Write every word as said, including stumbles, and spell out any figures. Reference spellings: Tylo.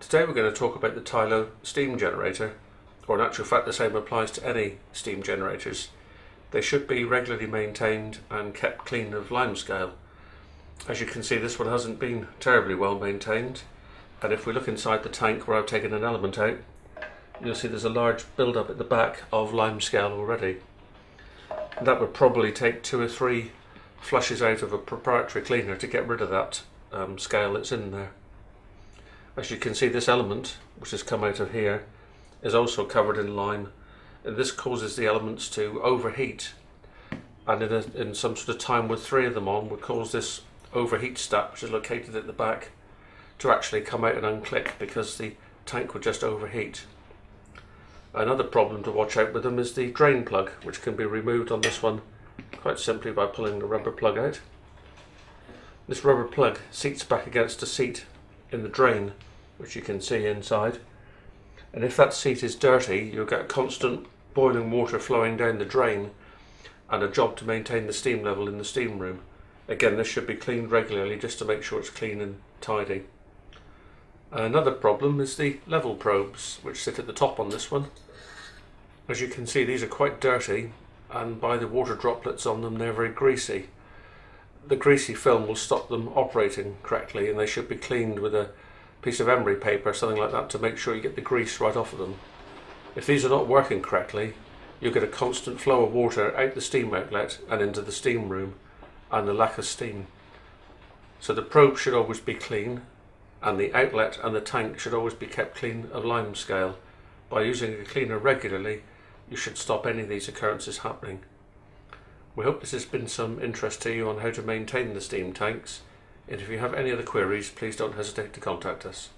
Today we're going to talk about the Tylo steam generator, or in actual fact the same applies to any steam generators. They should be regularly maintained and kept clean of limescale. As you can see, this one hasn't been terribly well maintained, and if we look inside the tank where I've taken an element out, you'll see there's a large build-up at the back of limescale already. That would probably take two or three flushes out of a proprietary cleaner to get rid of that um, scale that's in there. As you can see, this element, which has come out of here, is also covered in lime, and this causes the elements to overheat, and in, a, in some sort of time with three of them on would cause this overheat stack, which is located at the back, to actually come out and unclick because the tank would just overheat. Another problem to watch out with them is the drain plug, which can be removed on this one quite simply by pulling the rubber plug out. This rubber plug seats back against a seat in the drain, which you can see inside, and if that seat is dirty, you'll get constant boiling water flowing down the drain, and a job to maintain the steam level in the steam room. Again, this should be cleaned regularly just to make sure it's clean and tidy. Another problem is the level probes, which sit at the top on this one. As you can see, these are quite dirty, and by the water droplets on them, they're very greasy. The greasy film will stop them operating correctly, and they should be cleaned with a piece of emery paper, something like that, to make sure you get the grease right off of them. If these are not working correctly, you'll get a constant flow of water out the steam outlet and into the steam room, and the lack of steam. So the probe should always be clean, and the outlet and the tank should always be kept clean of limescale. By using a cleaner regularly, you should stop any of these occurrences happening. We hope this has been some interest to you on how to maintain the steam tanks, and if you have any other queries, please don't hesitate to contact us.